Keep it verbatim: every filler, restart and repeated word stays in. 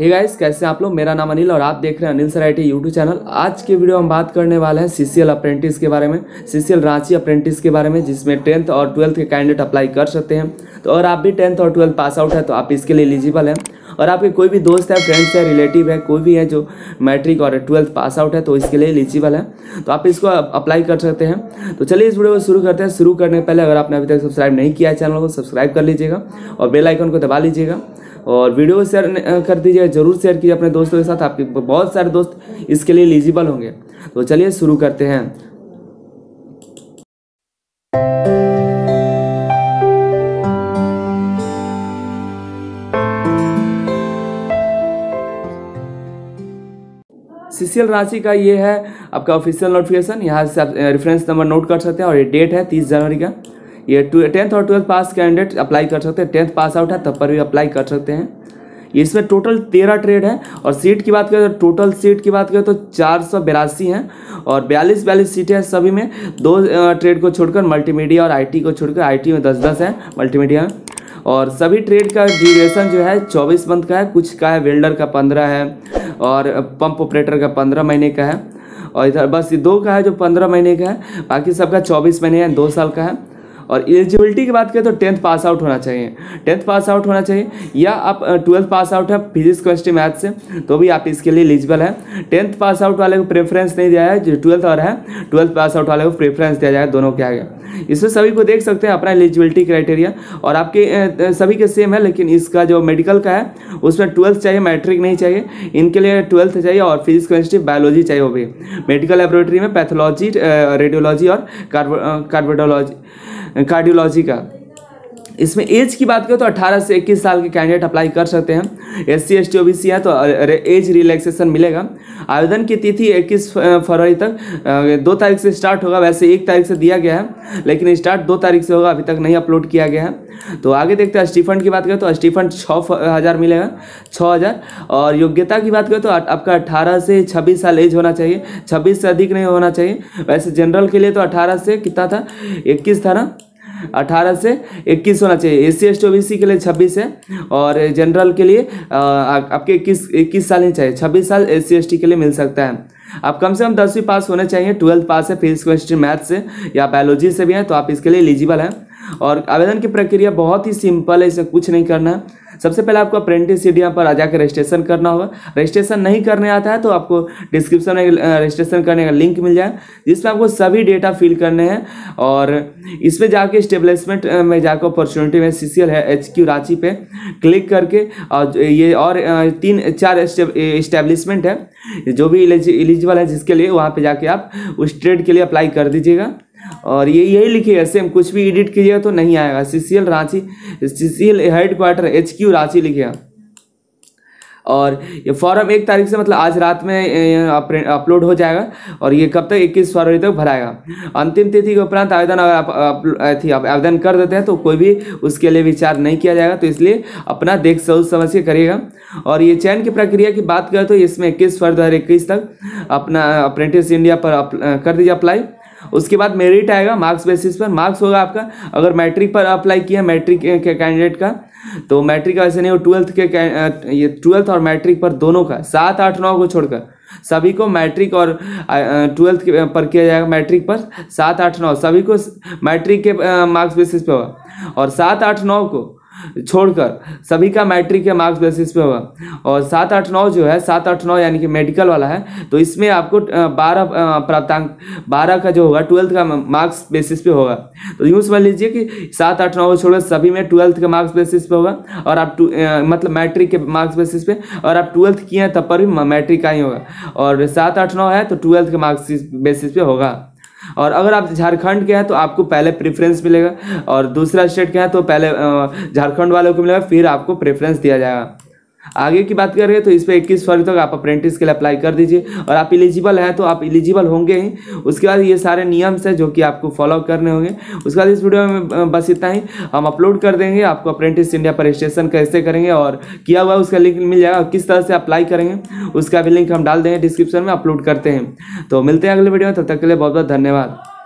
Hey guys, कैसे आप लोग। मेरा नाम अनिल और आप देख रहे हैं अनिल सरायटी यूट्यूब चैनल। आज के वीडियो हम बात करने वाले हैं सीसीएल अप्रेंटिस के बारे में, सीसीएल रांची अप्रेंटिस के बारे में, जिसमें टेंथ और ट्वेल्थ के कैंडिडेट अप्लाई कर सकते हैं। तो और आप भी टेंथ और ट्वेल्थ पास आउट है तो आप इसके लिए एलिजिबल हैं। और आपके कोई भी दोस्त है, फ्रेंड्स है, रिलेटिव है, कोई भी है जो मैट्रिक और ट्वेल्थ पास आउट है तो इसके लिए एलिजिबल है, तो आप इसको अप्लाई कर सकते हैं। तो चलिए इस वीडियो को शुरू करते हैं। शुरू करने पहले अगर आपने अभी तक सब्सक्राइब नहीं किया है चैनल को, सब्सक्राइब कर लीजिएगा और बेल आइकन को दबा लीजिएगा और वीडियो को शेयर कर दीजिएगा, जरूर शेयर कीजिए अपने दोस्तों के साथ। आपके बहुत सारे दोस्त इसके लिए एलिजिबल होंगे। तो चलिए शुरू करते हैं। सीसीएल रांची का ये है आपका ऑफिशियल नोटिफिकेशन, यहाँ से आप रेफरेंस नंबर नोट कर सकते हैं। और ये डेट है तीस जनवरी का। ये टेंथ और ट्वेल्थ पास कैंडिडेट अप्लाई कर सकते हैं, टेंथ पास आउट है तब पर भी अप्लाई कर सकते हैं। इसमें टोटल तेरह ट्रेड है और सीट की बात करें तो टोटल सीट की बात करें तो चार सौ बेरासी हैं और बयालीस बयालीस सीटें हैं सभी में। दो ट्रेड को छोड़कर मल्टीमीडिया और आईटी को छोड़कर, आईटी में दस दस है, मल्टीमीडिया में। और सभी ट्रेड का ड्यूरेशन जो है चौबीस मंथ का है, कुछ का है वेल्डर का पंद्रह है और पंप ऑपरेटर का पंद्रह महीने का है और इधर बस दो का है जो पंद्रह महीने का है, बाकी सबका चौबीस महीने है, दो साल का है। और एलिजिबिलिटी की बात करें तो टेंथ पास आउट होना चाहिए, टेंथ पास आउट होना चाहिए या आप ट्वेल्थ पास आउट है फिजिक्स केमिस्ट्री मैथ से तो भी आप इसके लिए एलिजिबल है। टेंथ पास आउट वाले को प्रेफरेंस नहीं दिया है, जो ट्वेल्थ और है ट्वेल्थ पास आउट वाले को प्रेफरेंस दिया जाए, दोनों के आगे। इसमें सभी को देख सकते हैं अपना एलिजिबिलिटी क्राइटेरिया और आपके सभी के सेम है, लेकिन इसका जो मेडिकल का है उसमें ट्वेल्थ चाहिए, मैट्रिक नहीं चाहिए। इनके लिए ट्वेल्थ चाहिए और फिजिक्स केमिस्ट्री बायोलॉजी चाहिए, वो भी मेडिकल लेबोरेटरी में पैथोलॉजी, रेडियोलॉजी और कार्बोडोलॉजी कार्डियोलॉजी का। इसमें एज की बात करें तो अठारह से इक्कीस साल के कैंडिडेट अप्लाई कर सकते हैं। S C S T O B C है तो एज रिलैक्सेशन मिलेगा। आवेदन की तिथि इक्कीस फरवरी तक दो तारीख से स्टार्ट होगा, वैसे एक तारीख से दिया गया है लेकिन स्टार्ट दो तारीख से होगा, अभी तक नहीं अपलोड किया गया है। तो आगे देखते हैं। स्टीफंड की बात करें तो स्टीफंड छः हज़ार मिलेगा, छः हज़ार। और योग्यता की बात करें तो आपका अठारह से छब्बीस साल एज होना चाहिए, छब्बीस से अधिक नहीं होना चाहिए। वैसे जनरल के लिए तो अठारह से कितना था, इक्कीस था ना, अठारह से इक्कीस होना चाहिए। S C S T O B C के लिए छब्बीस है और जनरल के लिए आपके इक्कीस इक्कीस साल ही चाहिए, छब्बीस साल एस सी एस टी के लिए मिल सकता है। आप कम से कम दसवीं पास होने चाहिए, ट्वेल्थ पास है फिजिक्स केमिस्ट्री मैथ से या बायोलॉजी से भी हैं तो आप इसके लिए एलिजिबल हैं। और आवेदन की प्रक्रिया बहुत ही सिंपल है, इसे कुछ नहीं करना है। सबसे पहले आपको अप्रेंटिस सीट यहाँ पर आ जाकर रजिस्ट्रेशन करना होगा। रजिस्ट्रेशन नहीं करने आता है तो आपको डिस्क्रिप्शन में रजिस्ट्रेशन करने का लिंक मिल जाए, जिसमें आपको सभी डेटा फिल करने हैं और इसमें जाके स्टेब्लिशमेंट में जाकर अपॉर्चुनिटी में सीसीएल है एच क्यू रांची पे क्लिक करके, और ये और तीन चार इस्टेब्लिशमेंट है जो भी एलिजिबल है जिसके लिए, वहाँ पर जाके आप उस ट्रेड के लिए अप्लाई कर दीजिएगा। और ये यही लिखिएगा सेम, कुछ भी एडिट कीजिएगा तो नहीं आएगा। CCL Ranchi, CCL headquarter H Q Ranchi लिखिएगा। और ये फॉर्म एक तारीख से मतलब आज रात में अपलोड हो जाएगा और ये कब तक, इक्कीस फरवरी तक भराएगा। अंतिम तिथि के उपरांत आवेदन, अगर आप आवेदन कर देते हैं तो कोई भी उसके लिए विचार नहीं किया जाएगा, तो इसलिए अपना देख सोच समझ के करिएगा। और ये चयन की प्रक्रिया की बात करें तो इसमें इक्कीस फरवरी दो हज़ार इक्कीस तक अपना अप्रेंटिस इंडिया पर कर दीजिए अप्लाई। उसके बाद मेरिट आएगा मार्क्स बेसिस पर, मार्क्स होगा आपका अगर मैट्रिक पर अप्लाई किया मैट्रिक के कैंडिडेट का तो मैट्रिक का वैसे नहीं हो, ट्वेल्थ के ये ट्वेल्थ और मैट्रिक पर दोनों का, सात आठ नौ को छोड़कर सभी को मैट्रिक और ट्वेल्थ पर किया जाएगा। मैट्रिक पर सात आठ नौ सभी को मैट्रिक के मार्क्स बेसिस पे होगा और सात आठ नौ को छोड़कर सभी का मैट्रिक के मार्क्स बेसिस पे होगा। और सात आठ नौ जो है, सात आठ नौ यानी कि मेडिकल वाला है तो इसमें आपको बारह प्राप्तांक बारह का जो होगा ट्वेल्थ का मार्क्स बेसिस पे होगा। तो यूँ समझ लीजिए कि सात आठ नौ को छोड़कर सभी में ट्वेल्थ के मार्क्स बेसिस पे होगा और आप मतलब मैट्रिक के मार्क्स बेसिस पे, और आप ट्वेल्थ किए हैं तब पर भी मैट्रिक का ही होगा और सात आठ नौ है तो ट्वेल्थ के मार्क्स बेसिस पे होगा। और अगर आप झारखंड के हैं तो आपको पहले प्रेफरेंस मिलेगा और दूसरा स्टेट के हैं तो पहले झारखंड वालों को मिलेगा, फिर आपको प्रेफरेंस दिया जाएगा। आगे की बात करें तो इस पर इक्कीस फरवरी तक आप अप्रेंटिस के लिए अप्लाई कर दीजिए और आप एलिजिबल हैं तो आप एलिजिबल होंगे ही। उसके बाद ये सारे नियम्स हैं जो कि आपको फॉलो करने होंगे। उसके बाद इस वीडियो में बस इतना ही, हम अपलोड कर देंगे आपको अप्रेंटिस इंडिया पर रजिस्ट्रेशन कैसे करेंगे और किया हुआ उसका लिंक मिल जाएगा, किस तरह से अप्लाई करेंगे उसका भी लिंक हम डाल देंगे डिस्क्रिप्शन में, अपलोड करते हैं। तो मिलते हैं अगले वीडियो में, तब तक के लिए बहुत बहुत धन्यवाद।